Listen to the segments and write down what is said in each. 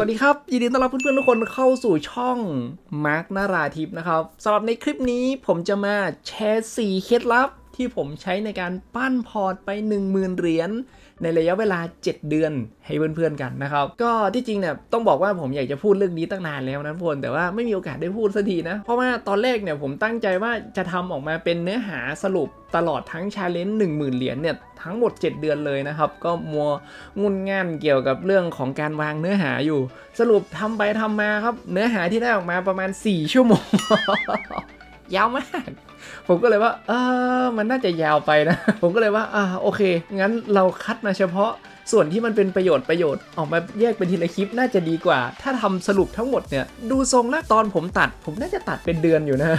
สวัสดีครับยินดีต้อนรับเพื่อนๆทุกคนเข้าสู่ช่องมาร์คนราธิปนะครับสำหรับในคลิปนี้ผมจะมาแชร์4เคล็ดลับที่ผมใช้ในการปั้นพอร์ตไป 10,000 เหรียญในระยะเวลา7เดือนให้เพื่อนๆกันนะครับก็ที่จริงเนี่ยต้องบอกว่าผมอยากจะพูดเรื่องนี้ตั้งนานแล้วนะทุกคนแต่ว่าไม่มีโอกาสได้พูดสักทีนะเพราะว่าตอนแรกเนี่ยผมตั้งใจว่าจะทำออกมาเป็นเนื้อหาสรุปตลอดทั้งชาเลนจ์ 10,000 เหรียญเนี่ยทั้งหมด7เดือนเลยนะครับก็มัวงุนง่านเกี่ยวกับเรื่องของการวางเนื้อหาอยู่สรุปทำไปทำมาครับเนื้อหาที่ได้ออกมาประมาณ4ชั่วโมง ยาวมากผมก็เลยว่ามันน่าจะยาวไปนะผมก็เลยว่าโอเคงั้นเราคัดมาเฉพาะส่วนที่มันเป็นประโยชน์ออกมาแยกเป็นทีละคลิปน่าจะดีกว่าถ้าทำสรุปทั้งหมดเนี่ยดูทรงแล้วตอนผมตัดผมน่าจะตัดเป็นเดือนอยู่นะ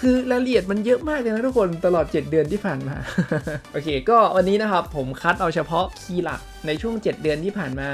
คือรายละเอียดมันเยอะมากเลยนะทุกคนตลอด7เดือนที่ผ่านมา โอเคก็วันนี้นะครับผมคัดเอาเฉพาะคีย์หลักในช่วง7เดือนที่ผ่านมา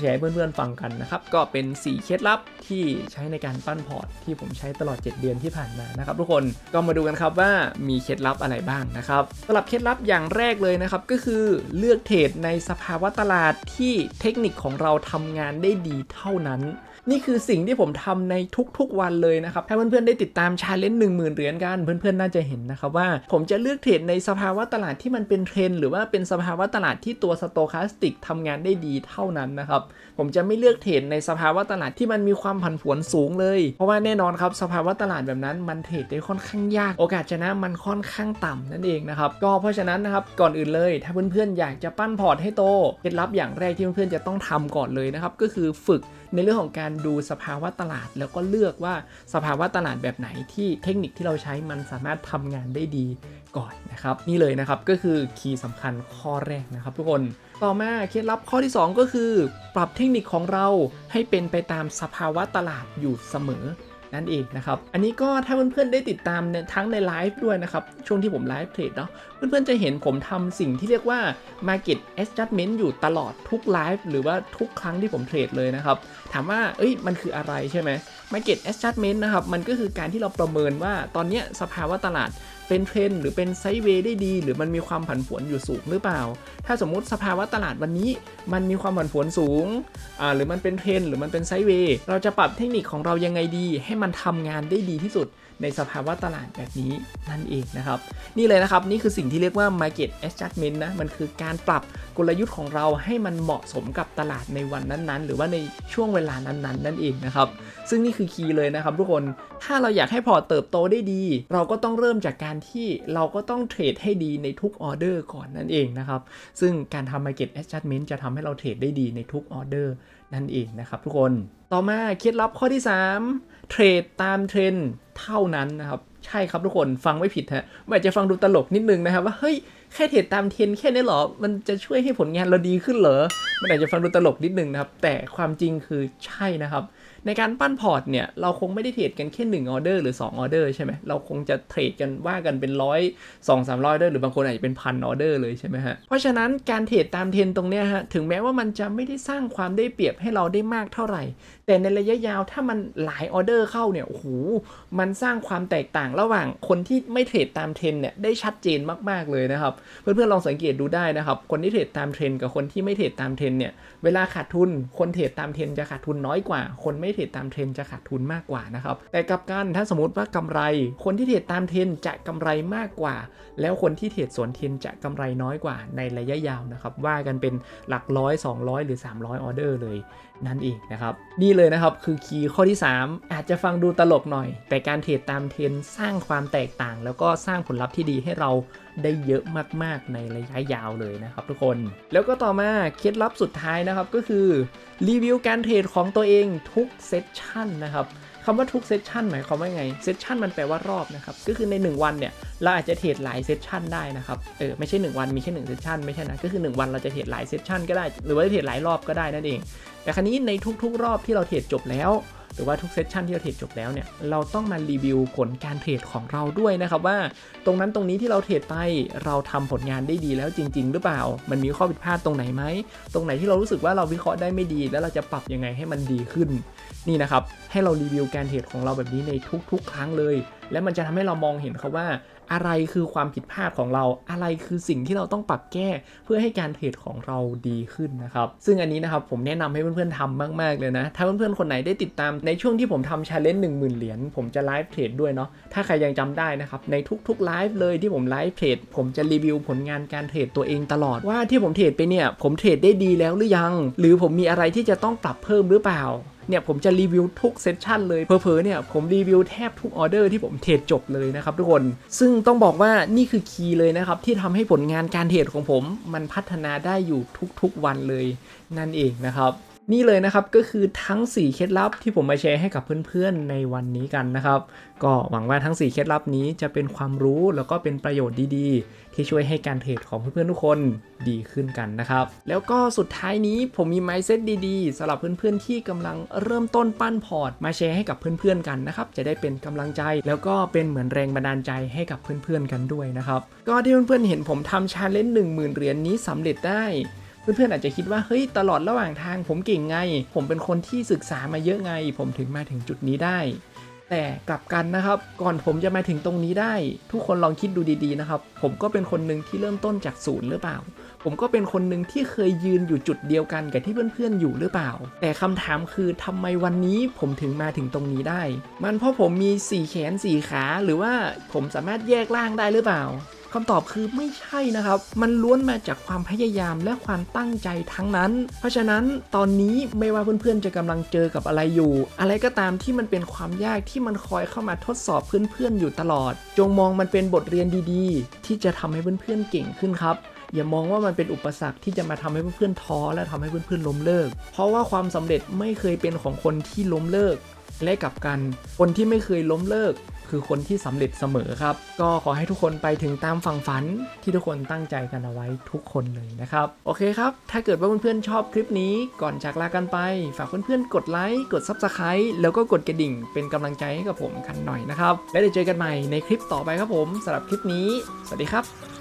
แชร์ให้เพื่อนๆฟังกันนะครับก็เป็น4เคล็ดลับที่ใช้ในการปั้นพอร์ตที่ผมใช้ตลอด7เดือนที่ผ่านมานะครับทุกคนก็มาดูกันครับว่ามีเคล็ดลับอะไรบ้างนะครับสำหรับเคล็ดลับอย่างแรกเลยนะครับก็คือเลือกเทรดในสภาวะตลาดที่เทคนิคของเราทำงานได้ดีเท่านั้นนี่คือสิ่งที่ผมทำในทุกๆวันเลยนะครับถ้าเพื่อนๆได้ติดตามชาเลนจ์ 10,000 เหรียญกันเพื่อนๆน่าจะเห็นนะครับว่าผมจะเลือกเทรดในสภาวะตลาดที่มันเป็นเทรนหรือว่าเป็นสภาวะตลาดที่ตัวสโตคาสติกทำงานได้ดีเท่านั้นนะครับผมจะไม่เลือกเทรดในสภาวะตลาดที่มันมีความผันผวนสูงเลยเพราะว่าแน่นอนครับสภาวะตลาดแบบนั้นมันเทรดได้ค่อนข้างยากโอกาสชนะมันค่อนข้างต่ำนั่นเองนะครับก็เพราะฉะนั้นนะครับก่อนอื่นเลยถ้าเพื่อนๆอยากจะปั้นพอร์ตให้โตเคล็ดลับอย่างแรกที่เพื่อนๆจะต้องทำก่อนเลยนะครับก็คือฝึกในเรื่องของการดูสภาวะตลาดแล้วก็เลือกว่าสภาวะตลาดแบบไหนที่เทคนิคที่เราใช้มันสามารถทำงานได้ดีก่อนนะครับนี่เลยนะครับก็คือคีย์สำคัญข้อแรกนะครับทุกคนต่อมาเคล็ดลับข้อที่2ก็คือปรับเทคนิคของเราให้เป็นไปตามสภาวะตลาดอยู่เสมอนั่นเองนะครับอันนี้ก็ถ้าเพื่อนๆได้ติดตามทั้งในไลฟ์ด้วยนะครับช่วงที่ผมไลฟ์เทรดเนาะเพื่อนๆจะเห็นผมทำสิ่งที่เรียกว่า Market Adjustment อยู่ตลอดทุกไลฟ์หรือว่าทุกครั้งที่ผมเทรดเลยนะครับถามว่ามันคืออะไรใช่ไหม Market Adjustment นะครับมันก็คือการที่เราประเมินว่าตอนนี้สภาวะตลาดเป็นเทรนหรือเป็นไซด์เวย์ได้ดีหรือมันมีความผันผวนอยู่สูงหรือเปล่าถ้าสมมุติสภาวะตลาดวันนี้มันมีความผันผวนสูงหรือมันเป็นเทรนหรือมันเป็นไซด์เวย์เราจะปรับเทคนิคของเรายังไงดีให้มันทำงานได้ดีที่สุดในสภาวะตลาดแบบนี้นั่นเองนะครับนี่เลยนะครับนี่คือสิ่งที่เรียกว่า market adjustment นะมันคือการปรับกลยุทธ์ของเราให้มันเหมาะสมกับตลาดในวันนั้นๆหรือว่าในช่วงเวลานั้นๆนั่นเองนะครับซึ่งนี่คือคีย์เลยนะครับทุกคนถ้าเราอยากให้พอร์ตเติบโตได้ดีเราก็ต้องเริ่มจากการที่เราก็ต้องเทรดให้ดีในทุกออเดอร์ก่อนนั่นเองนะครับซึ่งการทำ market adjustment จะทำให้เราเทรดได้ดีในทุกออเดอร์นั่นเองนะครับทุกคนต่อมาเคล็ดลับข้อที่3เทรดตามเทรนด์เท่านั้นนะครับใช่ครับทุกคนฟังไม่ผิดฮะอาจจะฟังดูตลกนิดนึงนะครับว่าเฮ้ยแค่เทรดตามเทรนด์แค่นี้หรอมันจะช่วยให้ผลงานเราดีขึ้นเหรอมันอาจจะฟังดูตลกนิดนึงนะครับแต่ความจริงคือใช่นะครับในการปั้นพอร์ตเนี่ยเราคงไม่ได้เทรดกันแค่1ออเดอร์หรือ2ออเดอร์ใช่ไหมเราคงจะเทรดกันว่ากันเป็นร้อย 200-300 ออเดอร์หรือบางคนอาจจะเป็นพันออเดอร์เลยใช่ไหมฮะเพราะฉะนั้นการเทรดตามเทรนตรงเนี้ยฮะถึงแม้ว่ามันจะไม่ได้สร้างความได้เปรียบให้เราได้มากเท่าไหร่แต่ในระยะยาวถ้ามันหลายออเดอร์เข้าเนี่ยโอ้โหมันสร้างความแตกต่างระหว่างคนที่ไม่เทรดตามเทรนเนี่ยได้ชัดเจนมากๆเลยนะครับเพื่อนๆลองสังเกตดูได้นะครับคนที่เทรดตามเทรนกับคนที่ไม่เทรดตามเทรนเนี่ยเวลาขาดทุนคนเทรดตามเทรนจะขาดทุนน้อยกว่าคนไม่เทรดตามเทรนจะขาดทุนมากกว่านะครับแต่กลับกันถ้าสมมติว่ากำไรคนที่เทรดตามเทรนจะกำไรมากกว่าแล้วคนที่เทรดสวนเทรนจะกำไรน้อยกว่าในระยะยาวนะครับว่ากันเป็นหลักร้อย200หรือ300ออเดอร์เลยนั่นเองนะครับนี่เลยนะครับคือคีย์ข้อที่3อาจจะฟังดูตลกหน่อยแต่การเทรดตามเทรนสร้างความแตกต่างแล้วก็สร้างผลลัพธ์ที่ดีให้เราได้เยอะมากๆในระยะยาวเลยนะครับทุกคนแล้วก็ต่อมาเคล็ดลับสุดท้ายนะครับก็คือรีวิวการเทรดของตัวเองทุกเซสชั่นนะครับคำว่าทุกเซสชั่นหมายความว่าไงเซสชั่นมันแปลว่ารอบนะครับก็คือใน1วันเนี่ยเราอาจจะเทรดหลายเซสชั่นได้นะครับไม่ใช่1วันมีแค่1เซสชั่นไม่ใช่นะก็คือ1วันเราจะเทรดหลายเซสชั่นก็ได้หรือว่าเทรดหลายรอบก็ได้นั่นเองแต่ครั้นี้ในทุกๆรอบที่เราเทรดจบแล้วหรือว่าทุกเซสชันที่เราเทรดจบแล้วเนี่ยเราต้องมารีวิวผลการเทรดของเราด้วยนะครับว่าตรงนั้นตรงนี้ที่เราเทรดไปเราทำผลงานได้ดีแล้วจริงๆหรือเปล่ามันมีข้อผิดพลาดตรงไหนไหมตรงไหนที่เรารู้สึกว่าเราวิเคราะห์ได้ไม่ดีแล้วเราจะปรับยังไงให้มันดีขึ้นนี่นะครับให้เรารีวิวการเทรดของเราแบบนี้ในทุกๆครั้งเลยและมันจะทำให้เรามองเห็นครับว่า อะไรคือความผิดพลาดของเราอะไรคือสิ่งที่เราต้องปรับแก้เพื่อให้การเทรดของเราดีขึ้นนะครับซึ่งอันนี้นะครับผมแนะนำให้เพื่อนๆทำมากๆเลยนะถ้าเพื่อนๆคนไหนได้ติดตามในช่วงที่ผมทำ challenge 10,000 เหรียญผมจะไลฟ์เทรดด้วยเนาะถ้าใครยังจำได้นะครับในทุกๆไลฟ์เลยที่ผมไลฟ์เทรดผมจะรีวิวผลงานการเทรดตัวเองตลอดว่าที่ผมเทรดไปเนี่ยผมเทรดได้ดีแล้วหรือยังหรือผมมีอะไรที่จะต้องปรับเพิ่มหรือเปล่าเนี่ยผมจะรีวิวทุกเซสชั่นเลยเพอๆเนี่ยผมรีวิวแทบทุกออเดอร์ที่ผมเทรดจบเลยนะครับทุกคนซึ่งต้องบอกว่านี่คือคีย์เลยนะครับที่ทำให้ผลงานการเทรดของผมมันพัฒนาได้อยู่ทุกๆวันเลยนั่นเองนะครับนี่เลยนะครับก็คือทั้ง4เคล็ดลับที่ผมมาแชร์ให้กับเพื่อนๆในวันนี้กันนะครับก็หวังว่าทั้ง4เคล็ดลับนี้จะเป็นความรู้แล้วก็เป็นประโยชน์ดีๆที่ช่วยให้การเทรดของเพื่อนๆทุกคนดีขึ้นกันนะครับแล้วก็สุดท้ายนี้ผมมี mindset ดีๆสำหรับเพื่อนๆที่กำลังเริ่มต้นปั้นพอร์ตมาแชร์ให้กับเพื่อนๆกันนะครับจะได้เป็นกำลังใจแล้วก็เป็นเหมือนแรงบันดาลใจให้กับเพื่อนๆกันด้วยนะครับก็ที่เพื่อนๆเห็นผมทำ challenge 10,000 เหรียญนี้สำเร็จได้เพื่อนๆอาจจะคิดว่าเฮ้ยตลอดระหว่างทางผมเก่งไงผมเป็นคนที่ศึกษามาเยอะไงผมถึงมาถึงจุดนี้ได้แต่กลับกันนะครับก่อนผมจะมาถึงตรงนี้ได้ทุกคนลองคิดดูดีๆนะครับผมก็เป็นคนหนึ่งที่เริ่มต้นจากศูนย์หรือเปล่าผมก็เป็นคนหนึ่งที่เคยยืนอยู่จุดเดียวกันกับที่เพื่อนๆอยู่หรือเปล่าแต่คำถามคือทำไมวันนี้ผมถึงมาถึงตรงนี้ได้มันเพราะผมมี4 แขน 4 ขาหรือว่าผมสามารถแยกร่างได้หรือเปล่าคำตอบคือไม่ใช่นะครับมันล้วนมาจากความพยายามและความตั้งใจทั้งนั้นเพราะฉะนั้นตอนนี้ไม่ว่าเพื่อนๆจะกำลังเจอกับอะไรอยู่อะไรก็ตามที่มันเป็นความยากที่มันคอยเข้ามาทดสอบเพื่อนๆอยู่ตลอดจงมองมันเป็นบทเรียนดีๆที่จะทำให้เพื่อนๆเก่งขึ้นครับอย่ามองว่ามันเป็นอุปสรรคที่จะมาทำให้เพื่อนๆท้อและทำให้เพื่อนๆล้มเลิกเพราะว่าความสำเร็จไม่เคยเป็นของคนที่ล้มเลิกและกลับกันคนที่ไม่เคยล้มเลิกคือคนที่สำเร็จเสมอครับก็ขอให้ทุกคนไปถึงตามฝั่งฝันที่ทุกคนตั้งใจกันเอาไว้ทุกคนเลยนะครับโอเคครับถ้าเกิดว่าเพื่อนๆชอบคลิปนี้ก่อนจากลากันไปฝากเพื่อนๆกดไลค์กด Subscribe แล้วก็กดกระดิ่งเป็นกำลังใจให้กับผมกันหน่อยนะครับและเดี๋ยวเจอกันใหม่ในคลิปต่อไปครับผมสำหรับคลิปนี้สวัสดีครับ